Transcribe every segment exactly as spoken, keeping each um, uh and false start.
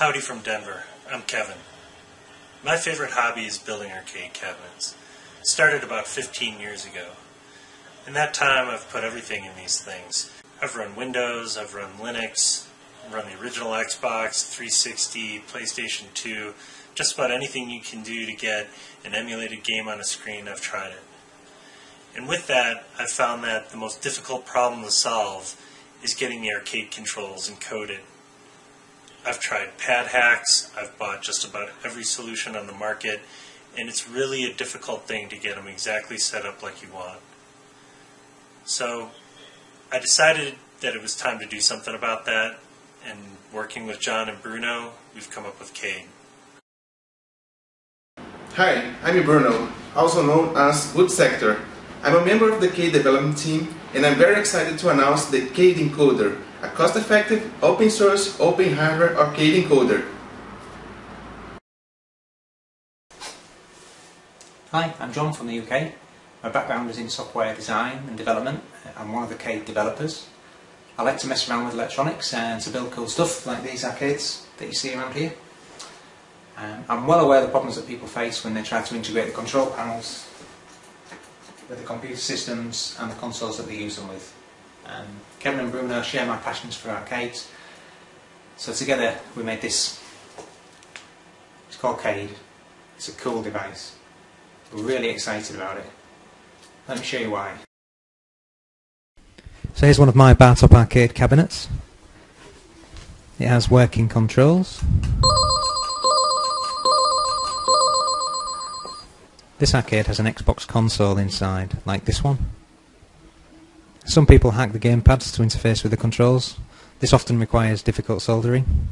Howdy from Denver. I'm Kevin. My favorite hobby is building arcade cabinets. It started about fifteen years ago. In that time, I've put everything in these things. I've run Windows, I've run Linux, I've run the original Xbox, three sixty, PlayStation two, just about anything you can do to get an emulated game on a screen, I've tried it. And with that, I've found that the most difficult problem to solve is getting the arcade controls encoded. I've tried pad hacks, I've bought just about every solution on the market, and it's really a difficult thing to get them exactly set up like you want. So I decided that it was time to do something about that, and working with John and Bruno, we've come up with KADE. Hi, I'm Bruno, also known as Wood Sector. I'm a member of the KADE development team, and I'm very excited to announce the KADE Encoder, a cost-effective, open-source, open-hardware arcade encoder. Hi, I'm John from the U K. My background is in software design and development. I'm one of the KADE developers. I like to mess around with electronics and to build cool stuff like these arcades that you see around here. Um, I'm well aware of the problems that people face when they try to integrate the control panels with the computer systems and the consoles that they use them with. Um, Kevin and Bruno share my passions for arcades, so together we made this. It's called KADE. It's a cool device. We're really excited about it. Let me show you why. So here's one of my bar-top arcade cabinets. It has working controls. This arcade has an Xbox console inside, like this one. Some people hack the gamepads to interface with the controls. This often requires difficult soldering.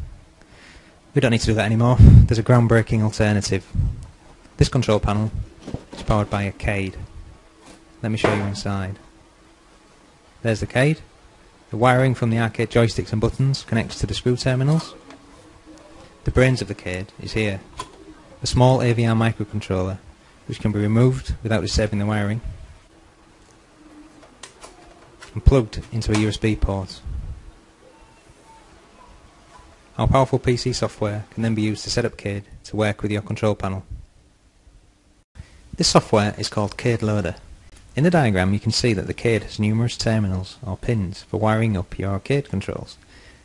We don't need to do that anymore. There's a groundbreaking alternative. This control panel is powered by a KADE. Let me show you inside. There's the KADE. The wiring from the arcade joysticks and buttons connects to the screw terminals. The brains of the KADE is here. A small A V R microcontroller, which can be removed without disturbing the wiring, and plugged into a U S B port. Our powerful P C software can then be used to set up KADE to work with your control panel. This software is called KADE Loader. In the diagram you can see that the KADE has numerous terminals or pins for wiring up your arcade controls.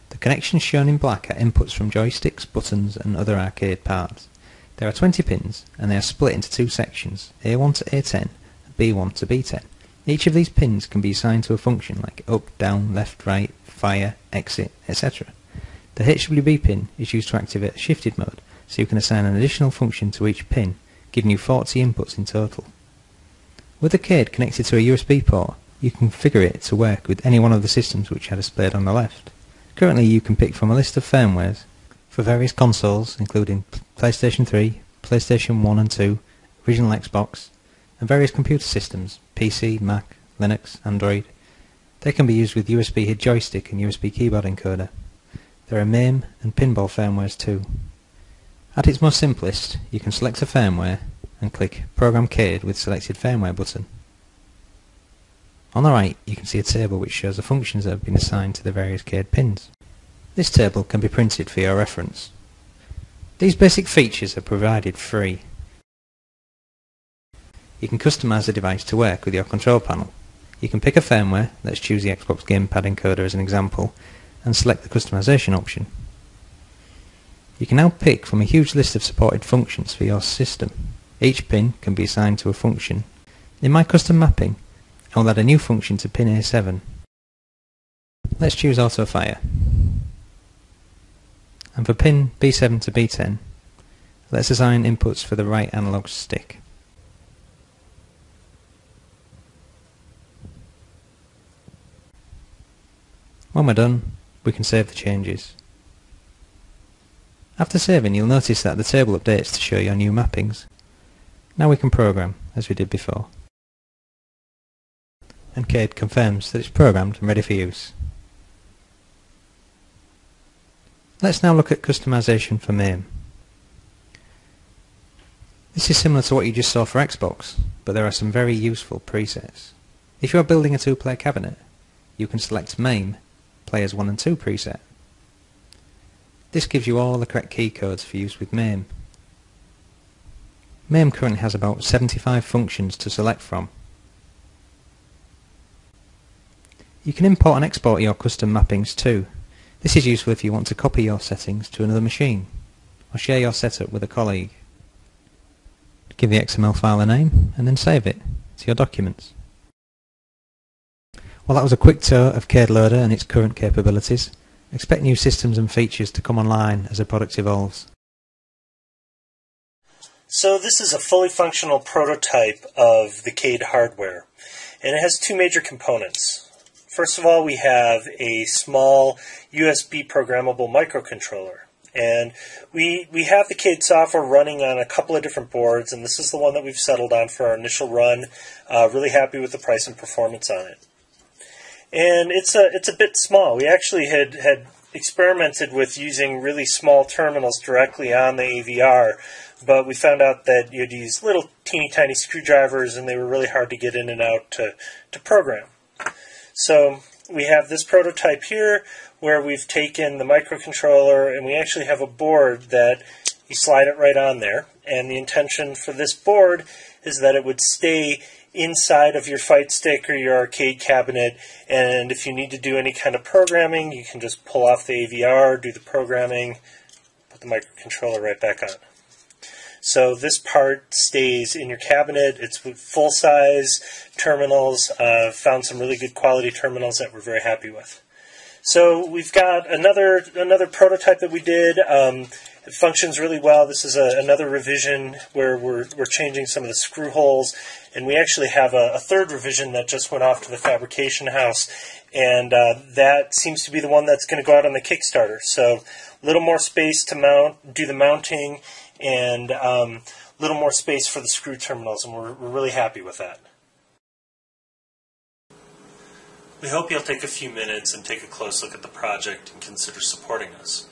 The connections shown in black are inputs from joysticks, buttons and other arcade parts. There are twenty pins and they are split into two sections, A one to A ten and B one to B ten. Each of these pins can be assigned to a function like up, down, left, right, fire, exit, et cetera. The H W B pin is used to activate a shifted mode, so you can assign an additional function to each pin, giving you forty inputs in total. With the KADE connected to a U S B port, you can configure it to work with any one of the systems which are displayed on the left. Currently you can pick from a list of firmwares for various consoles including PlayStation three, PlayStation one and two, original Xbox, and various computer systems, P C, Mac, Linux, Android. They can be used with U S B H I D joystick and U S B keyboard encoder. There are MAME and Pinball firmwares too. At its most simplest, you can select a firmware and click Program KADE with selected firmware button. On the right, you can see a table which shows the functions that have been assigned to the various KADE pins. This table can be printed for your reference. These basic features are provided free. You can customize the device to work with your control panel. You can pick a firmware, let's choose the Xbox Gamepad encoder as an example, and select the customization option. You can now pick from a huge list of supported functions for your system. Each pin can be assigned to a function. In my custom mapping, I will add a new function to pin A seven. Let's choose auto fire. And for pin B seven to B ten, let's assign inputs for the right analog stick. When we're done, we can save the changes. After saving, you'll notice that the table updates to show your new mappings. Now we can program, as we did before. And KADE confirms that it's programmed and ready for use. Let's now look at customization for MAME. This is similar to what you just saw for Xbox, but there are some very useful presets. If you are building a two-player cabinet, you can select MAME Players one and two preset. This gives you all the correct key codes for use with MAME. MAME currently has about seventy-five functions to select from. You can import and export your custom mappings too. This is useful if you want to copy your settings to another machine or share your setup with a colleague. Give the X M L file a name and then save it to your documents. Well, that was a quick tour of KADE Loader and its current capabilities. Expect new systems and features to come online as the product evolves. So this is a fully functional prototype of the KADE hardware, and it has two major components. First of all, we have a small U S B programmable microcontroller. And we we have the KADE software running on a couple of different boards, and this is the one that we've settled on for our initial run. Uh, really happy with the price and performance on it. And it's a it's a bit small. We actually had had experimented with using really small terminals directly on the A V R, but we found out that you'd use little teeny tiny screwdrivers, and they were really hard to get in and out to to program. So we have this prototype here where we've taken the microcontroller, and we actually have a board that you slide it right on there. And the intention for this board is that it would stay inside of your fight stick or your arcade cabinet, and if you need to do any kind of programming, you can just pull off the A V R, do the programming, put the microcontroller right back on. So this part stays in your cabinet. It's full-size terminals. Uh, found some really good quality terminals that we're very happy with. So we've got another another prototype that we did. Um, it functions really well. This is a, another revision where we're we're changing some of the screw holes, and we actually have a, a third revision that just went off to the fabrication house, and uh, that seems to be the one that's going to go out on the Kickstarter. So a little more space to mount, do the mounting, and um, a little more space for the screw terminals, and we're, we're really happy with that. We hope you'll take a few minutes and take a close look at the project and consider supporting us.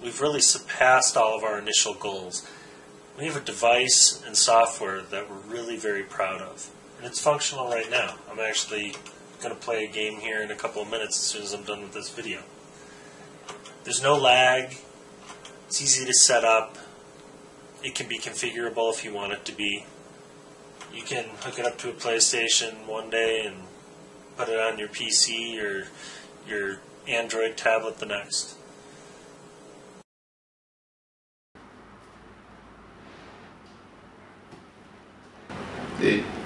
We've really surpassed all of our initial goals. We have a device and software that we're really very proud of, and it's functional right now. I'm actually going to play a game here in a couple of minutes as soon as I'm done with this video. There's no lag, it's easy to set up, it can be configurable if you want it to be. You can hook it up to a PlayStation one day and put it on your P C or your Android tablet the next. Hey.